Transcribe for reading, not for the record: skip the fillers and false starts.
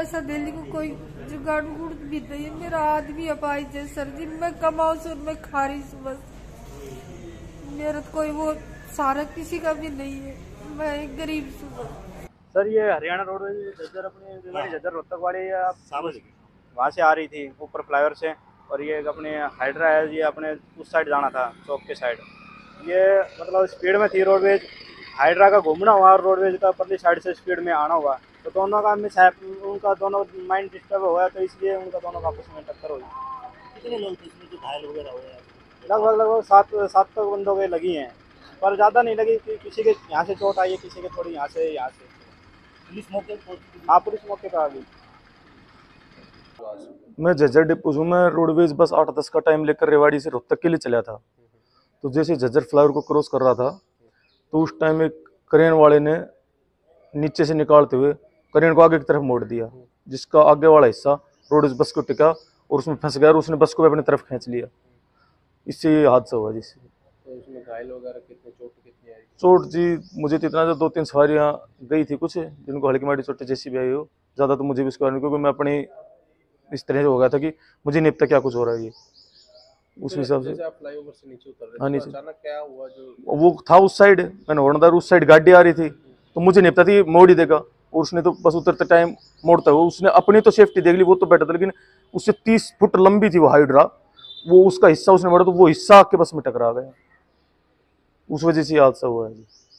पैसा देने को कोई जुगाड़ भी नहीं। मेरा आदमी अपाई है सर जी, मैं कमाऊ सर, मैं खारिश बस, मेरा कोई वो सहारा किसी का भी नहीं है, मैं एक गरीब हूँ सर। ये हरियाणा रोडवेज झज्जर अपने रेवाड़ी झज्जर रोहतक वाली वहाँ से आ रही थी ऊपर फ्लाईओवर से, और ये अपने हाइड्रा है, ये अपने उस साइड जाना था चौक के साइड, ये मतलब स्पीड में थी रोडवेज, हाइड्रा का घूमना हुआ और रोडवेज का परली साइड से स्पीड में आना हुआ, तो दोनों का मिस है, उनका दोनों माइंड डिस्टर्ब हुआ, तो इसलिए उनका दोनों का आपस में टक्कर हुई। कितने लोग इसमें जो घायल वगैरह हुए हैं? लगभग 7 तक बंदों के लगी हैं, पर ज़्यादा नहीं लगी, किसी के यहाँ से चोट आई है, किसी के थोड़ी यहाँ से। पुलिस मौके पर? हाँ, पुलिस मौके पर आ गई। मैं झज्जर डिपो हूँ, मैं रोडवेज बस 8:10 का टाइम लेकर रेवाड़ी से रोहतक के लिए चला था, तो जैसे झज्जर फ्लाईओवर को क्रॉस कर रहा था तो उस टाइम एक क्रेन वाले ने नीचे से निकालते हुए क्रेन को आगे की तरफ मोड़ दिया, जिसका आगे वाला हिस्सा रोडवेज बस को टिका और उसमें फंस गया और उसने बस को भी अपनी तरफ खींच लिया, इससे ये हादसा हुआ। जिससे चोट जी मुझे तो इतना जो 2-3 सवारियाँ गई थी कुछ, जिनको हल्की माटी चोटें जैसी भी आई हो, ज़्यादा तो मुझे भी उसके बारे में, क्योंकि मैं अपनी इस तरह से हो गया था कि मुझे नहीं पता क्या कुछ हो रहा है ये, उस हिसाब से। हाँ नीचे क्या हुआ जो वो था उस साइड, मैंने हॉर्न दिया, उस साइड गाड़ी आ रही थी, तो मुझे नहीं पता था मोड़ ही देगा, और उसने तो बस उतरते टाइम मोड़ता हुआ उसने अपनी तो सेफ्टी देख ली, वो तो बेटर था, लेकिन उससे 30 फुट लंबी थी वो हाइड्रा, वो उसका हिस्सा उसने मोड़ा, तो वो हिस्सा आके बस में टकरा गया, उस वजह से हादसा हुआ है जी।